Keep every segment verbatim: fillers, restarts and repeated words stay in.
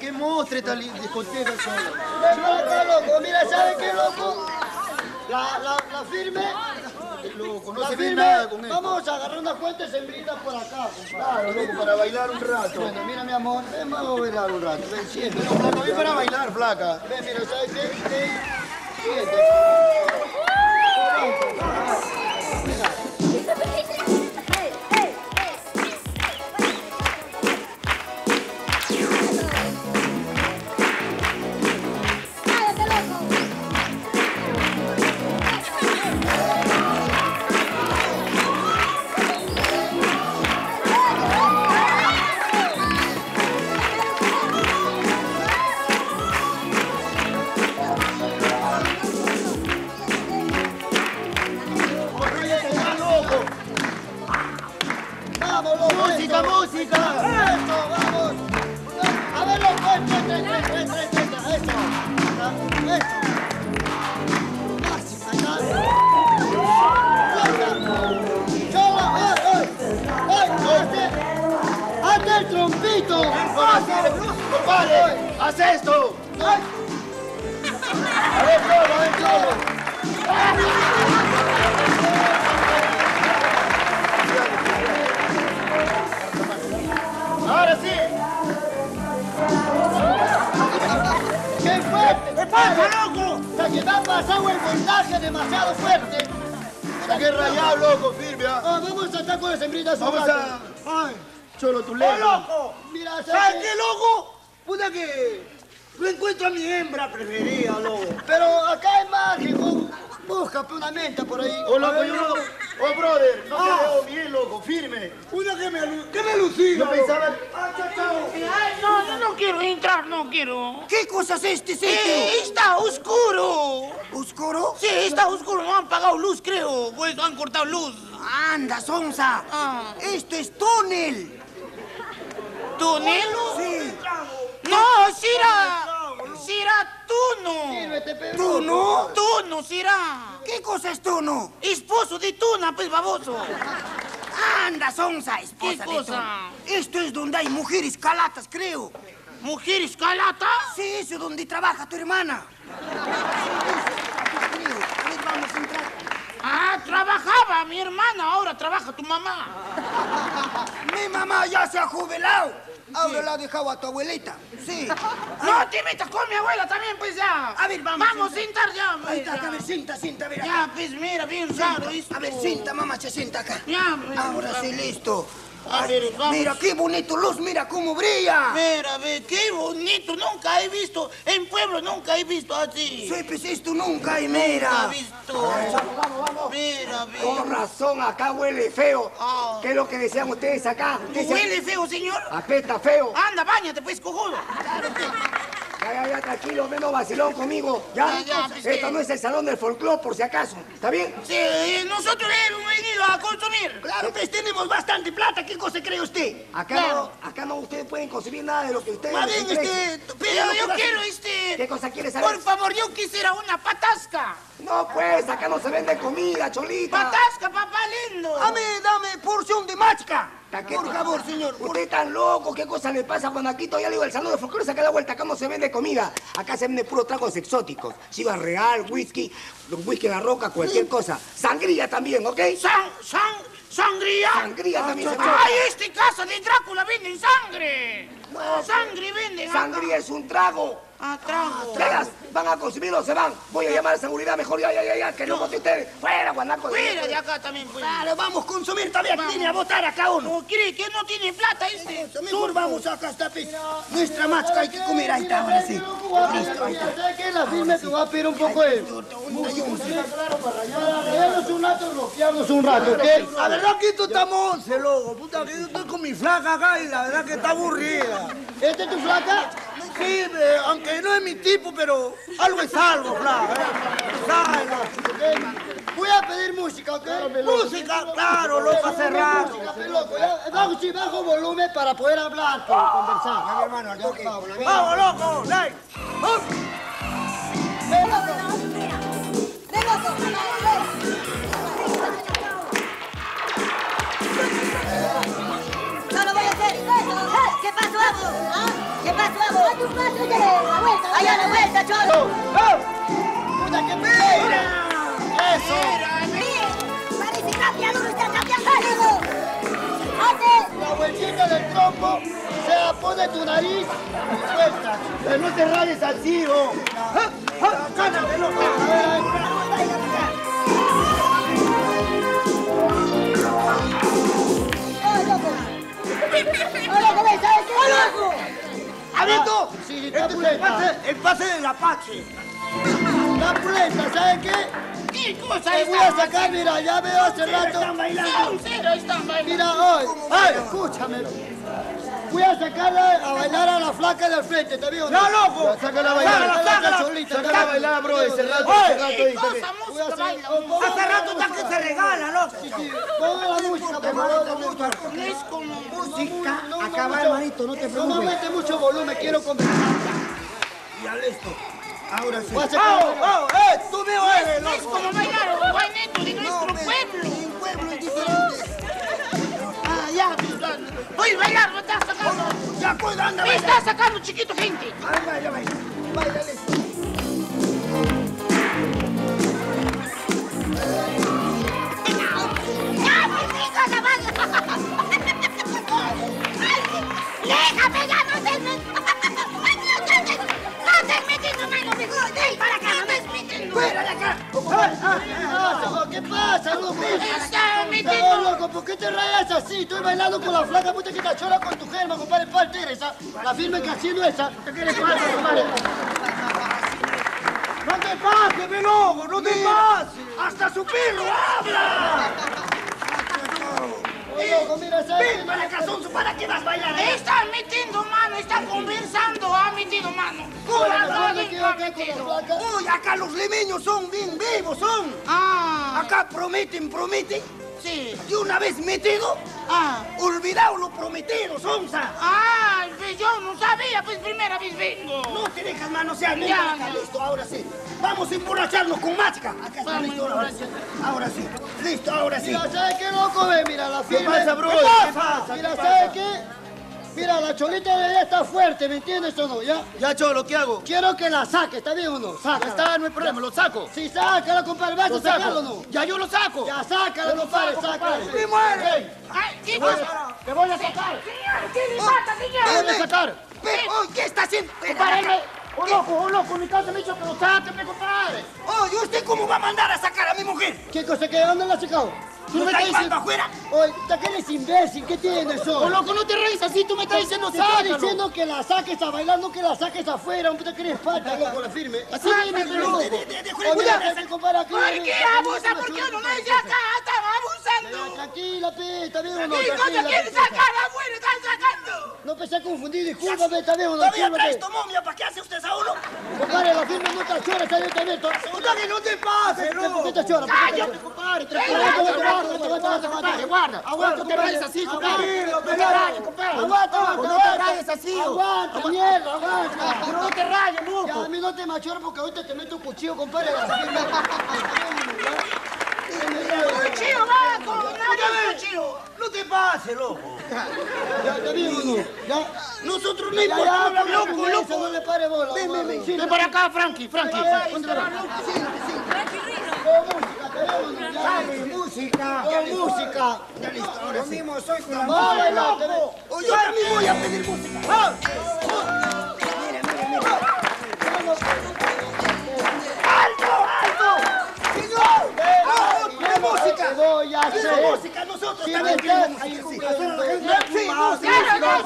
Qué monstruo esta discoteca solo. No, está loco. Mira, ¿sabes qué, loco? La, la, la firme. Loco, no la se firme, ve nada con esto. Vamos a agarrar unas cuantas hembritas por acá, compadre. Claro, loco, para bailar un rato. Bueno, mira, mi amor, ven, vamos a bailar un rato. Ven, siéntate. No, flaco, ven para bailar, flaca. Ven, mira, ¿sabes qué? Ven, siéntate. ¡Música, música! ¡Eso, vamos! ¡A ver los cuentos! ¡Eso! ¡Eso! ¡Hazte el trompito! ¡Vale! ¡Haz esto! ¡A ver, solo! ¡A ver, solo! ¡Ahora sí! ¡Qué fuerte! ¡Qué pasa, loco! O sea, que me ha pasado el montaje demasiado fuerte. Mira, ¡qué rayado, loco, firme! ¿Ah? Ah, vamos a estar con las hembritas. Vamos a... ¡Ay! ¡Cholo, tu lengua! Loco! Mira, ¿sabes, ¿sabes qué, loco? Puta que... no encuentro a mi hembra preferida, loco. Pero acá es mágico. Busca una menta por ahí. ¡Oh, loco, yo no... ¡Oh, brother! ¡No ah. te veo bien, loco! ¡Firme! ¡Una que me, que me lucida! Yo pensaba... ¡Ah, chao! ¡Ay, no! Yo no quiero entrar, no quiero. ¿Qué cosa es este sitio? Eh, está oscuro. ¿Oscuro? Sí, está oscuro. No han pagado luz, creo. Pues han cortado luz. ¡Anda, sonza! Ah. ¡Esto es túnel! ¿Túnel? Sí. ¡No, Sira! Sira, tú no. ¿Tú no? Tú no, Sira. ¿Qué cosa es tú no? Esposo de Tuna, pues, baboso. Anda, sonza, esposa de Tuna. Esto es donde hay mujeres calatas, creo. ¿Mujeres calatas? Sí, eso es donde trabaja tu hermana. A ver, vamos a entrar. Ah, trabajaba mi hermana, ahora trabaja tu mamá. Mi mamá ya se ha jubilado. Ahora sí. La ha dejado a tu abuelita. Sí. No te metas con mi abuela también, pues ya. A ver, vamos. Vamos a sentar ya. Ahí está, a ver, cinta, cinta, a ver. Ya, acá. Pues mira, bien raro esto. A ver, cinta, mamá, se sienta acá. Ya, pues, ahora sí, listo. A ver, vamos. Mira, qué bonito luz, mira cómo brilla. Mira, ve, qué bonito. Nunca he visto, en pueblo nunca he visto así. Sí, pues esto nunca hay, mira. Nunca he visto. Ay, vamos, vamos, vamos. Mira, ve. Con razón, acá huele feo. Oh. ¿Qué es lo que desean ustedes acá? ¿Ustedes huele se... feo, señor? Apesta feo. Anda, báñate, pues, cojudo. Claro que... Ya, ya, ya, tranquilo, menos vacilón conmigo. Ya, ya, ya pues, esto eh... no es el salón del folclore, por si acaso. ¿Está bien? Sí, nosotros hemos venido a consumir. Claro, pues tenemos bastante plata. ¿Qué cosa cree usted? Acá claro. no, acá no ustedes pueden consumir nada de lo que ustedes... Madre, este, pero yo quiero, este... ¿Qué cosa quiere saber? Por favor, yo quisiera una patasca. No, pues, acá no se vende comida, cholita. Patasca, papá lindo. Dame, dame porción de machica. Por favor, señor. Usted es tan loco, ¿qué cosa le pasa cuando aquí todavía le digo el salón de folclore? Acá la vuelta, acá no se vende comida. Acá se vende puros tragos exóticos. Chivas real, whisky, whisky en la roca, cualquier sí. cosa. Sangría también, ¿ok? San, san, sangría. Sangría también. ¡Ay, este casa de Drácula venden sangre! No, sangre venden. Sangría acá. Es un trago. Ah, trago. Tragas, van a consumir o se van. Voy a llamar a seguridad, mejor ya, ya, ya, ya que no voten ustedes. Fuera, guanaco. Fuera de acá también, pues. Claro, vamos a consumir también. Vamos. Tiene a votar acá uno. No quiere que no tiene plata este. Sur, vamos acá, está pues. Nuestra macha hay que comer. Ahí está, ahora sí. Listo, ahí está. Que la firme te va a pedir un poco de... Quedamos un rato, bloqueamos un rato, ¿ok? La verdad que esto está monce, loco. Puta, que yo estoy con mi flaca acá y la verdad que está aburrida. ¿Esta es tu flaca? Sí, aunque no es mi tipo, pero algo es algo, claro. Es algo, ¿ok? Voy a pedir música, ¿ok? Música, claro, loco, hace rato. Bajo, sí, bajo volumen para poder hablar, para conversar. Ya, mi hermano, ya, por favor. ¡Vamos, loco! ¡Like! ¡Vamos! ¡Ven, loco! ¡Ven, loco! ¡No lo voy a hacer! ¿Qué pasó, amo? ¿Qué pasó, amo? ¡Tu paso, ya! ¡La vuelta! ¡Allá, la vuelta, cholo! ¡Puta, qué pena! ¡Eso! ¡Miren! ¡Parece campeador! ¡Está campeador! ¡Hace! La vueltita del trompo se la pone tu nariz y suelta. Pero no te rayes así, oh. ¡Cállate, loco! A ver, a ver. ¡Hola, loco! ¿Sabes qué? ¡Hola, loco! ¡A ver tú! Sí, la puleta. El pase del Apache. La puleta, ¿sabes qué? ¿Qué cosa te voy a sacar? Mira, ya veo hace rato. Están bailando. Cero están bailando. Mira, hoy. Ay, escúchame. Voy a sacarla a bailar a la flaca del frente, ¿te veo? No, loco. Sácala a bailar. Sácala, sácala a bailar, bro. Hace rato, hace rato. Hace rato está que se regala, loco. Sí, sí. Ponga la música, te molesta mucho. No es como música. Acaba, hermanito, no te preocupes. No mete mucho volumen, quiero conversar. Ya listo. Ahora sí. ¡Oh, oh, eh! ¡Tú me oyes, loco! ¡Es como bailar un buen neto de nuestro pueblo! ¡Mi pueblo es diferente! ¡Ah, ya! ¡Voy a bailar! ¡Me estás sacando! ¡Ya, pues, anda! ¡Me estás sacando, chiquito, gente! ¡A ver, baila, baila! ¡Báilale! ¡Ya, mis hijos, ya van! ¡Déjame, ya no se me! ¡Para acá! ¡Fuera de acá! ¿Qué pasa, loco? ¿Qué pasa, loco? ¿Por qué te rayas así? Estoy bailando con la flaca puta que te achora con tu germa, compadre. Falta eres, ¿ah? La firma que haciendo esa. ¿Qué quieres pasa, compadre? ¡No te pases, mi loco! ¡No te pases! ¡Hasta su perro habla! Loco, mira, ¿sabes? ¡Para acá, Sonso! ¿Para qué vas a bailar? Están metiendo mano, están conversando, ha metido mano. Uy, acá los limeños son bien vivos, son. Ah. Acá prometen, prometen. Sí. Y una vez metido, ah. Olvidado lo prometido, Sonsa. Ah, pues yo no sabía, pues primera vez vengo. No te dejas manosear, no ya, acá, ya. Listo, ahora sí. Vamos a emborracharnos con machaca. Acá está listo, ahora sí. Ahora sí. Listo, ahora sí. Mira, ¿sabes qué, loco? Ve, mira, la firma. ¿Qué pasa, bro? ¿Qué pasa? Mira, ¿sabes qué? Mira, la cholita de ella está fuerte, ¿me entiendes o no? ¿Ya? Ya, cholo, ¿qué hago? Quiero que la saque, ¿está bien o no? Sácala. Está, no hay problema, lo saco. Sí, sácala, compadre, ¿vas a sacarlo o no? Ya, yo lo saco. Ya, sácala, compadre, sácala. ¡Me muere! ¡Ay, qué pasa! ¡Te voy a sacar! ¡Señor, qué le mata, señor! ¡Te voy a sacar! ¿Qué está haciendo? ¡Compadre, un loco, un loco! ¡Mi casa me hizo que lo saque, compadre! ¡Oh, ¿y usted cómo va a mandar a sacar a mi mujer? ¿Qué cosa? ¿Qué? ¿Dónde la has sacado? ¿Tú me estás diciendo afuera? Oye, ¿qué eres imbécil? ¿Qué tienes, hombre? Oh, loco, no te reís así, tú me estás diciendo sácalo. Te estás diciendo que la saques a bailar, no que la saques afuera, hombre, que eres falta, loco, la firme. Así viene, loco. Cuidado. ¿Por qué abusa? ¿Por qué no me saca? Estaba abusando. Tranquila, pe, está bien o no. ¿Qué cosa quieres sacar afuera? Están sacando. No, pensé confundir, discúlpame, está bien o no. Todavía traes tu momia, ¿para qué hace usted a uno? Compadre, la firme no te achora, está bien, está bien. Compadre, no te pases, loco. ¿Por qué te achora? Cállate, compadre, tranquilo. Aguanta, aguanta, te rayes así, compadre. No te rayes, compadre. Aguanta, no te rayes así. Aguanta, mierda, aguanta. Pero no te rayes, loco. Ya, a mí no te machorro porque ahorita te meto un cuchillo, compadre. Cuchillo, va, con nadie cuchillo. No te pases, loco. Ya, te digo, no. Nosotros no importamos, loco, loco. No le pare bola. Ven, ven, ven. Ven para acá, Frankie, Frankie. Frankie Rino. Dale, música. Dale, música. Ya listo, ahora sí. Yo mismo soy con la música. ¡Loco! Yo ahora mismo voy a pedir música. Mira, mira, mira. ¡Alto, alto! ¡Señor! ¡Quiero música! ¡Quiero música! Nosotros también queremos música. ¡Sí, música! ¡Listo!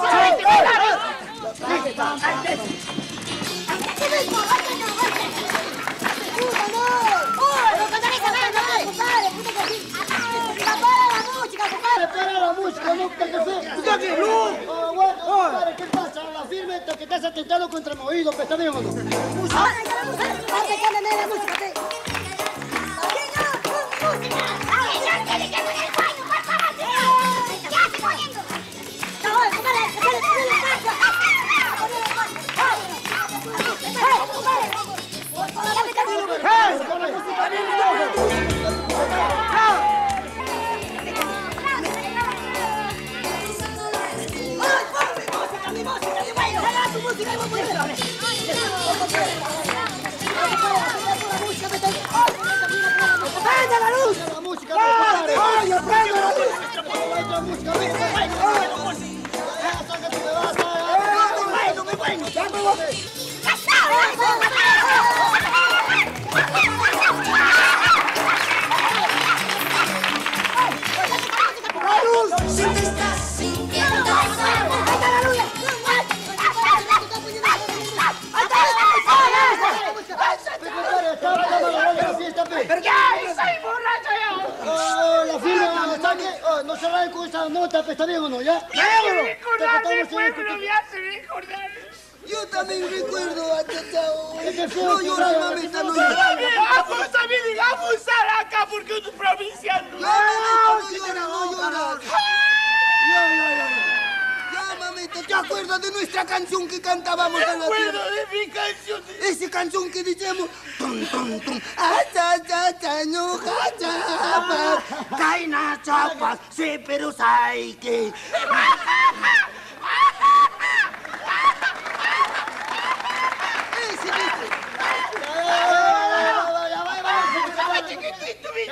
¡Compadre, cara la música, no te casas. ¡Está que no! ¡Ah, bueno! Para, ¿qué pasa? La firme que estás atentado contra el movido, pues está bien o no. ¡Música! ¡Ay, que la música! ¡Ay, que la nena música! ¡Que no! ¡Música! ¡Ay, no! ¡Tiene que poner el cuello, por favor! ¡Ya se poniendo! ¡No, para! ¡Para, para! ¡Para, para! ¡Para, música, vamos a la música! ¡Prende la luz! ¡Prende la música! ¡Oye, prende la luz! ¡Prende la música! ¡Prende la música! ¡Prende la música! ¿Pero qué? ¡Soy borracho ya! ¡Oh, la firma! ¿Está bien? Oh, no se rayen con esas notas, ¿está bien o no? ¿Ya? ¡Ya, bueno! ¡Me pueblo! ¡Me hace recordar! Yo también recuerdo a Tatao. No llores, mami, está no llores. ¡Afusa, me diga! ¡Afusar acá porque es provinciano! ¡No, no, no! ¡No llores, no llores! ¡Ya, ya, ya! ¿Te acuerdas de nuestra canción que cantábamos a la tierra? Me acuerdo de mi canción. Esa canción que decíamos... Tum, tum, tum. Acha, acha, acha, no, acha, pa. Caina, chapas, se pero sai que... Ese,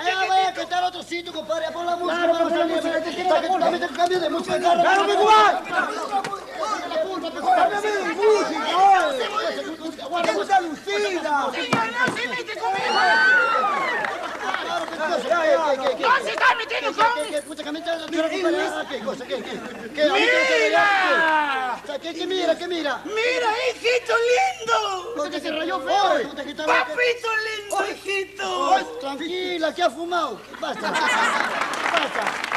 ya voy a cantar otro sitio, compadre. Pon la música. Claro, pon la música. Dame el cambio de música. ¡Claro, mi cubano! ¡Dame mi música! ¡Guarda, Lucida! ¡Señor, no se mete conmigo! ¡No se está metiendo conmigo! ¡Mira! ¿Qué mira? ¿Qué mira? ¡Mira, hijito lindo! ¡Que se rayó feo! ¡Papito lindo! ¡Ojito! Tranquila, que ha fumado. Basta. Basta.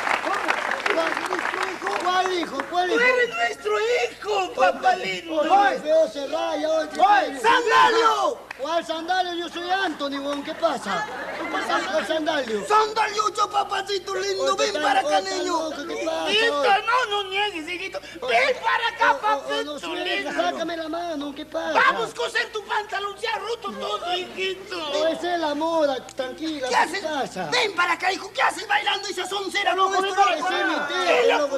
¿Cuál hijo? ¿Cuál hijo? ¡Tú eres nuestro hijo, papá lindo! ¡Oye, feo se raya! ¡Oye, sandalio! ¿Cuál sandalio? Yo soy Anthony, weón. ¿Qué pasa? ¿Qué pasa, sandalio? ¡Sandalio, yo, papacito lindo! ¡Ven para acá, niño! ¡Hijito, no nos niegues, hijito! ¡Ven para acá, papacito lindo! ¡Sácame la mano! ¿Qué pasa? ¡Vamos a coser tu pantalón! ¡Se ha roto todo, hijito! No, esa es la moda, tranquila. ¿Qué haces? Ven para acá, hijo. ¿Qué haces bailando esa soncera? No, no, no, no,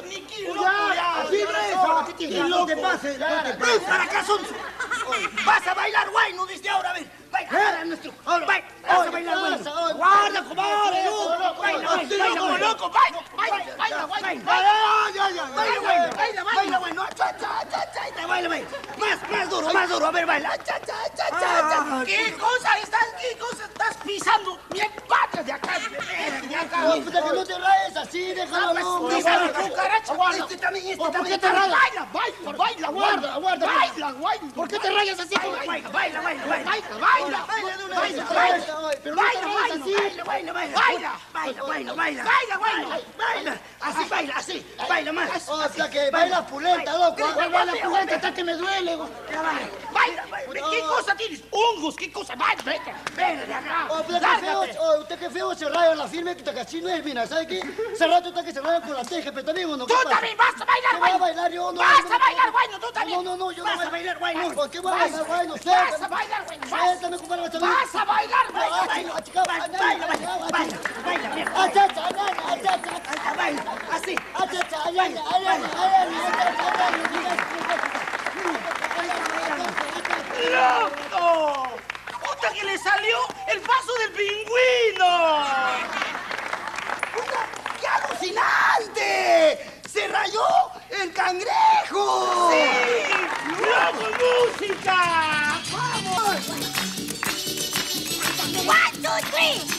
no. ¡Ni quiero! ¡Ya! ¡Así breza! ¡No te pases! ¡Ven para acá, sonso! ¡Vas a bailar guayno desde ahora! ¡Ven! ¡Baila! ¡Ahora! ¡Baila! ¡Vas a bailar guayno! ¡Guarda, comadre! ¡Baila! ¡Baila como loco! ¡Baila! ¡Baila! ¡Baila! ¡Baila! ¡Baila! ¡Baila! ¡Baila! ¡Baila guayno! ¡Cha, cha, cha, cha! ¡Baila, baila! ¡Más, más duro! ¡Más duro! ¡A ver, baila! ¡Cha, cha, cha, cha! ¿Qué cosa estás? ¿Qué cosa estás pisando? ¡Mi patria de acá! ¡De acá! ¡No, puta, que no te rayes así! ¡Déjalo! ¡Déjalo! Este también, este también. Baila, baila, baila, guarda, guarda. Baila, guarda. ¿Por qué te rayas así? Baila, baila, baila, baila, baila, baila, baila, baila, baila, baila, baila, baila, baila, baila, así baila, así, baila más. O sea que baila pulenta, loco. Baila pulenta hasta que me duele. Baila, baila. ¿Qué cosa tienes? Hongos, ¿qué cosa? Baila, vete, vete de acá. O usted que feo se raya la firme, que así no es, mira, ¿sabe qué? Se raya usted que se raya con la teja, pero también uno. ¡Tú también vas a bailar, güey! Bailar yo, no. ¡Vas a bailar, güey! ¡Tú también! No, no, no, yo no voy a bailar, güey. ¿Por qué voy a bailar, güey? ¡Vas a bailar, güey! ¡Vas a bailar, güey! ¡Baila, baila, baila! ¡Baila, mierda! ¡Achacha, achacha, achacha! ¡Baila, así! ¡Achacha, achacha, achacha! ¡Loco! ¡Puta que le salió el paso del pingüino! ¡Alucinante! ¡Se rayó el cangrejo! ¡Sí! ¡Loco, música! ¡Vamos! ¡One, two, three!